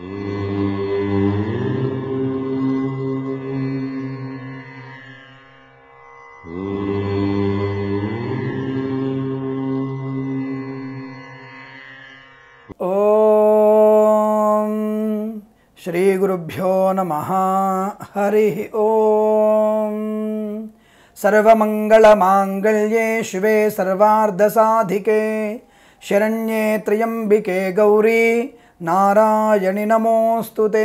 ஸ்ரீகுருப்போ நம ஹரி ஓம் சர்வமங்களமாங்கல்யே சிவே சர்வார்த்தசாதிகே சரண்யே த்ரியம்பிகே கௌரி నారాయణి నమోస్తుతే.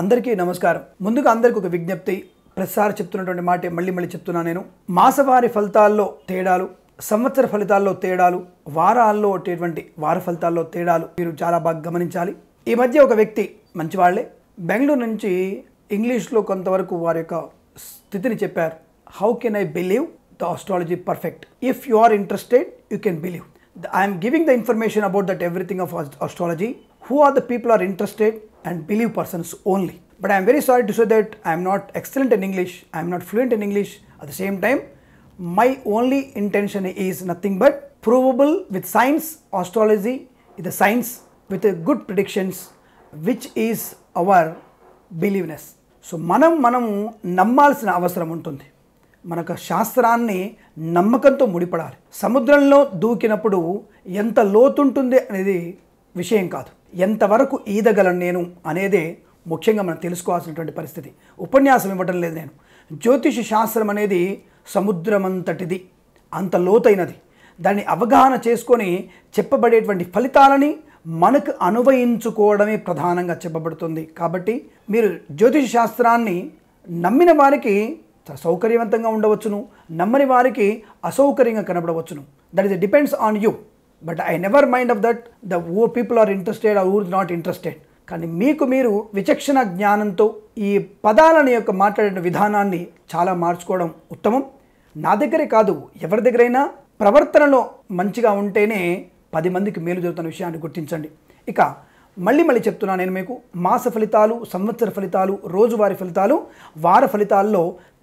అందరికీ నమస్కారం. ముందుగా అందరికీ ఒక విజ్ఞప్తి. ప్రతిసారి చెప్తున్నటువంటి మాట మళ్ళీ చెప్తున్నా నేను. మాసవారి ఫలితాల్లో తేడాలు, సంవత్సర ఫలితాల్లో తేడాలు, వారాల్లో ఉండేటువంటి వార ఫలితాల్లో తేడాలు మీరు చాలా బాగా గమనించాలి. ఈ మధ్య ఒక వ్యక్తి, మంచివాళ్లే, బెంగళూరు నుంచి ఇంగ్లీష్లో కొంతవరకు వారి యొక్క స్థితిని చెప్పారు. How can I believe the astrology perfect? If you are interested you can believe. I am giving the information about that everything of astrology. Who are the people are interested and believe persons only. But I am very sorry to say that I am not excellent in English. I am not fluent in English. At the same time, my only intention is nothing but provable with science. Astrology is a science with a good predictions, which is our believeness. So, manamu nammalsina avasaram untundi. మనకు శాస్త్రాన్ని నమ్మకంతో ముడిపడాలి. సముద్రంలో దూకినప్పుడు ఎంత లోతుంటుంది అనేది విషయం కాదు, ఎంతవరకు ఈదగలను నేను అనేదే ముఖ్యంగా మనం తెలుసుకోవాల్సినటువంటి పరిస్థితి. ఉపన్యాసం ఇవ్వటం లేదు నేను. జ్యోతిష శాస్త్రం అనేది సముద్రమంతటిది, అంత లోతైనది. దాన్ని అవగాహన చేసుకొని చెప్పబడేటువంటి ఫలితాలని మనకు అనువయించుకోవడమే ప్రధానంగా చెప్పబడుతుంది. కాబట్టి మీరు జ్యోతిష శాస్త్రాన్ని నమ్మిన వారికి సౌకర్యవంతంగా ఉండవచ్చును, నమ్మని వారికి అసౌకర్యంగా కనబడవచ్చును. That is depends on you. But I never mind of that the oh people are interested or or not interested. కానీ మీకు మీరు విచక్షణ జ్ఞానంతో ఈ పదాలను యొక్క మాట్లాడిన విధానాన్ని చాలా మార్చుకోవడం ఉత్తమం. నా దగ్గరే కాదు, ఎవరి దగ్గరైనా ప్రవర్తనలో మంచిగా ఉంటేనే 10 మందికి మేలు జరుగుతున్న విషయాన్ని గుర్తించండి. ఇక మళ్ళీ చెప్తున్నాను నేను మీకు, మాస ఫలితాలు, సంవత్సర ఫలితాలు, రోజువారీ ఫలితాలు, వార ఫలితాల్లో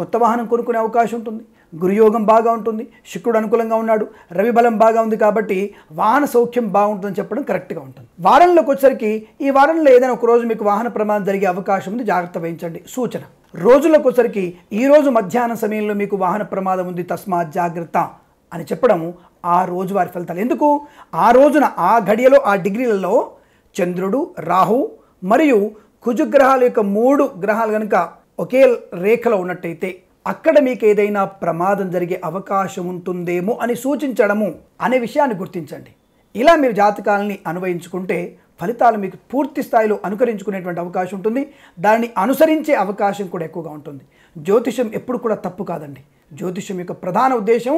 కొత్త వాహనం కొనుక్కునే అవకాశం ఉంటుంది. గురుయోగం బాగా ఉంటుంది, శుక్రుడు అనుకూలంగా ఉన్నాడు, రవి బలం బాగా ఉంది, కాబట్టి వాహన సౌఖ్యం బాగుంటుందని చెప్పడం కరెక్ట్గా ఉంటుంది. వారంలోకి వచ్చేసరికి ఈ వారంలో ఏదైనా ఒక రోజు మీకు వాహన ప్రమాదం జరిగే అవకాశం ఉంది, జాగ్రత్త వహించండి సూచన. రోజులకు వచ్చేసరికి ఈరోజు మధ్యాహ్నం సమయంలో మీకు వాహన ప్రమాదం ఉంది, తస్మాత్ జాగ్రత్త అని చెప్పడం ఆ రోజు వారి ఫలితాలు. ఎందుకు? ఆ రోజున ఆ ఘడియలో ఆ డిగ్రీలలో చంద్రుడు, రాహు మరియు కుజుగ్రహాల యొక్క 3 గ్రహాలు కనుక ఒకే రేఖలో ఉన్నట్టయితే అక్కడ మీకు ఏదైనా ప్రమాదం జరిగే అవకాశం ఉంటుందేమో అని సూచించడము అనే విషయాన్ని గుర్తించండి. ఇలా మీరు జాతకాలని అన్వయించుకుంటే ఫలితాలు మీకు పూర్తి స్థాయిలో అనుకరించుకునేటువంటి అవకాశం ఉంటుంది. దాన్ని అనుసరించే అవకాశం కూడా ఎక్కువగా ఉంటుంది. జ్యోతిషం ఎప్పుడు కూడా తప్పు కాదండి. జ్యోతిషం యొక్క ప్రధాన ఉద్దేశం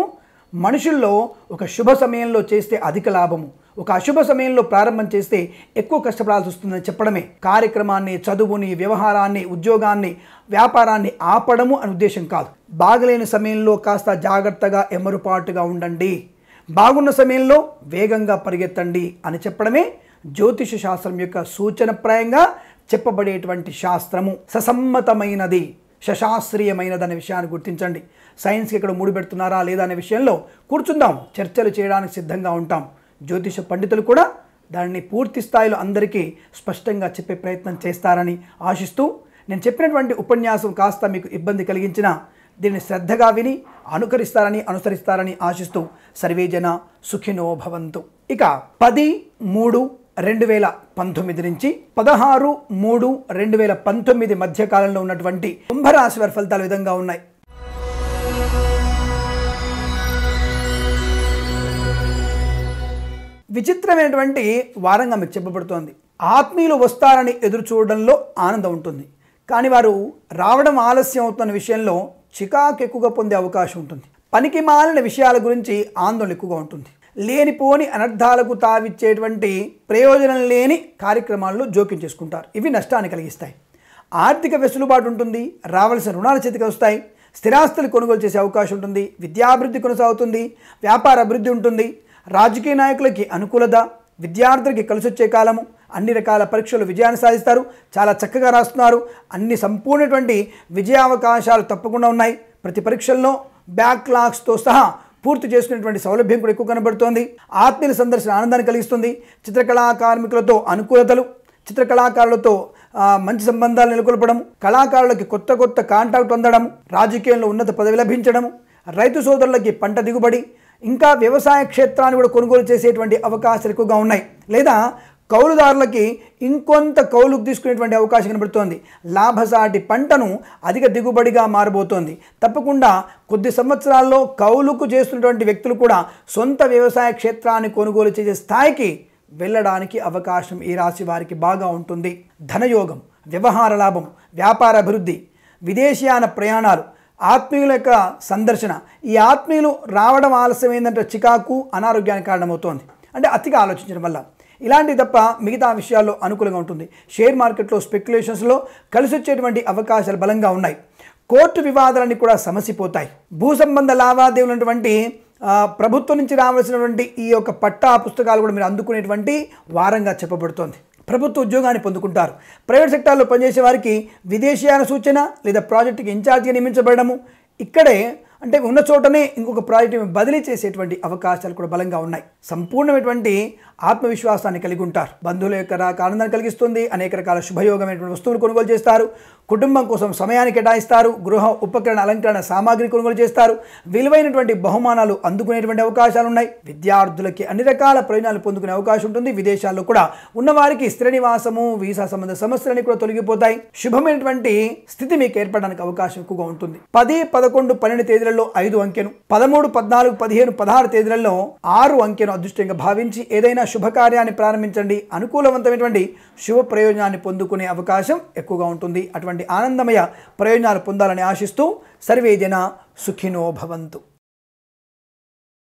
మనుషుల్లో ఒక శుభ సమయంలో చేస్తే అధిక లాభము, ఒక అశుభ సమయంలో ప్రారంభం చేస్తే ఎక్కువ కష్టపడాల్సి వస్తుందని చెప్పడమే. కార్యక్రమాన్ని, చదువుని, వ్యవహారాన్ని, ఉద్యోగాన్ని, వ్యాపారాన్ని ఆపడము అనే ఉద్దేశం కాదు. బాగలేని సమయంలో కాస్త జాగ్రత్తగా ఎమ్మరుపాటుగా ఉండండి, బాగున్న సమయంలో వేగంగా పరిగెత్తండి అని చెప్పడమే జ్యోతిష శాస్త్రం యొక్క సూచనప్రాయంగా చెప్పబడేటువంటి శాస్త్రము. ససమ్మతమైనది, శాస్త్రీయమైనదనే విషయాన్ని గుర్తించండి. సైన్స్కి ఇక్కడ ముడిపెడుతున్నారా లేదా అనే విషయంలో కూర్చుందాం, చర్చలు చేయడానికి సిద్ధంగా ఉంటాం. జ్యోతిష పండితులు కూడా దాన్ని పూర్తి స్థాయిలో అందరికీ స్పష్టంగా చెప్పే ప్రయత్నం చేస్తారని ఆశిస్తూ, నేను చెప్పినటువంటి ఉపన్యాసం కాస్త మీకు ఇబ్బంది కలిగించినా దీన్ని శ్రద్ధగా విని అనుసరిస్తారని ఆశిస్తూ, సర్వేజన సుఖినో భవంతు. ఇక 10/3/2019 నుంచి 16/3/2019 మధ్యకాలంలో ఉన్నటువంటి కుంభరాశి వారి ఫలితాలు విధంగా ఉన్నాయి. విచిత్రమైనటువంటి వారంగా మీకు చెప్పబడుతోంది. ఆత్మీయులు వస్తారని ఎదురు చూడడంలో ఆనందం ఉంటుంది, కానీ వారు రావడం ఆలస్యం అవుతున్న విషయంలో చికాకు ఎక్కువగా పొందే అవకాశం ఉంటుంది. పనికి మాలిన విషయాల గురించి ఆందోళన ఎక్కువగా ఉంటుంది. లేనిపోని అనర్థాలకు తావిచ్చేటువంటి ప్రయోజనం లేని కార్యక్రమాల్లో జోక్యం చేసుకుంటారు. ఇవి నష్టాన్ని కలిగిస్తాయి. ఆర్థిక వెసులుబాటు ఉంటుంది, రావాల్సిన రుణాల చేతికి వస్తాయి, స్థిరాస్తులు కొనుగోలు చేసే అవకాశం ఉంటుంది, విద్యాభివృద్ధి కొనసాగుతుంది, వ్యాపార అభివృద్ధి ఉంటుంది, రాజకీయ నాయకులకి అనుకూలత, విద్యార్థులకు కలిసి వచ్చే కాలము, అన్ని రకాల పరీక్షలు విజయాన్ని సాధిస్తారు, చాలా చక్కగా రాస్తున్నారు, అన్ని సంపూర్ణటువంటి విజయావకాశాలు తప్పకుండా ఉన్నాయి. ప్రతి పరీక్షల్లో బ్యాక్లాగ్స్తో సహా పూర్తి చేసుకునేటువంటి సౌలభ్యం కూడా ఎక్కువ కనబడుతోంది. ఆత్మీయుల సందర్శన ఆనందాన్ని కలిగిస్తుంది. చిత్రకళా కార్మికులతో అనుకూలతలు, చిత్రకళాకారులతో మంచి సంబంధాలు నెలకొల్పడం, కళాకారులకి కొత్త కొత్త కాంటాక్ట్ పొందడం, రాజకీయంలో ఉన్నత పదవి లభించడం, రైతు సోదరులకి పంట దిగుబడి, ఇంకా వ్యవసాయ క్షేత్రాన్ని కూడా కొనుగోలు చేసేటువంటి అవకాశాలు ఎక్కువగా ఉన్నాయి. లేదా కౌలుదారులకి ఇంకొంత కౌలుకు తీసుకునేటువంటి అవకాశం కనబడుతోంది. లాభసాటి పంటను అధిక దిగుబడిగా మారబోతోంది. తప్పకుండా కొద్ది సంవత్సరాల్లో కౌలుకు చేస్తున్నటువంటి వ్యక్తులు కూడా సొంత వ్యవసాయ క్షేత్రాన్ని కొనుగోలు చేసే స్థాయికి వెళ్ళడానికి అవకాశం ఈ రాశి వారికి బాగా ఉంటుంది. ధనయోగం, వ్యవహార లాభం, వ్యాపార అభివృద్ధి, విదేశీయాన ప్రయాణాలు, ఆత్మీయుల యొక్క సందర్శన. ఈ ఆత్మీయులు రావడం ఆలస్యమైందంటే చికాకు, అనారోగ్యానికి కారణమవుతోంది. అంటే అతిగా ఆలోచించడం వల్ల ఇలాంటి తప్ప మిగతా విషయాల్లో అనుకూలంగా ఉంటుంది. షేర్ మార్కెట్లో స్పెక్యులేషన్స్లో కలిసి వచ్చేటువంటి అవకాశాలు బలంగా ఉన్నాయి. కోర్టు వివాదాలన్నీ కూడా సమసిపోతాయి. భూ సంబంధ లావాదేవీలటువంటి ప్రభుత్వం నుంచి రావాల్సినటువంటి ఈ యొక్క పట్టా పుస్తకాలు కూడా మీరు అందుకునేటువంటి వారంగా చెప్పబడుతోంది. ప్రభుత్వ ఉద్యోగాన్ని పొందుకుంటారు. ప్రైవేట్ సెక్టార్లో పనిచేసే వారికి విదేశీయాన సూచన లేదా ప్రాజెక్టుకి ఇన్ఛార్జ్గా నియమించబడము, ఇక్కడే అంటే ఉన్న చోటనే ఇంకొక ప్రాజెక్టుని బదిలీ చేసేటువంటి అవకాశాలు కూడా బలంగా ఉన్నాయి. సంపూర్ణమైనటువంటి ఆత్మవిశ్వాసాన్ని కలిగి ఉంటారు. బంధువుల యొక్క ఆనందాన్ని కలిగిస్తుంది. అనేక రకాల శుభయోగమైనటువంటి వస్తువులు కొనుగోలు చేస్తారు. కుటుంబం కోసం సమయాన్ని కేటాయిస్తారు. గృహ ఉపకరణ అలంకరణ సామాగ్రి కొనుగోలు చేస్తారు. విలువైనటువంటి బహుమానాలు అందుకునేటువంటి అవకాశాలు ఉన్నాయి. విద్యార్థులకి అన్ని రకాల ప్రయోజనాలు పొందుకునే అవకాశం ఉంటుంది. విదేశాల్లో కూడా ఉన్నవారికి స్థిర నివాసము, వీసా సంబంధ సమస్యలన్నీ కూడా తొలగిపోతాయి. శుభమైనటువంటి స్థితి మీకు ఏర్పడడానికి అవకాశం ఎక్కువగా ఉంటుంది. 10, 11, 12 తేదీల 5 అంకెను, 13, 14, 15, 16 తేదీలలో 6 అంకెను అదృష్టంగా భావించి ఏదైనా శుభకార్యాన్ని ప్రారంభించండి. అనుకూలవంతమైనటువంటి శుభ ప్రయోజనాన్ని పొందుకునే అవకాశం ఎక్కువగా ఉంటుంది. అటువంటి ఆనందమయ ప్రయోజనాలు పొందాలని ఆశిస్తూ సర్వేజన సుఖినో భవంతు.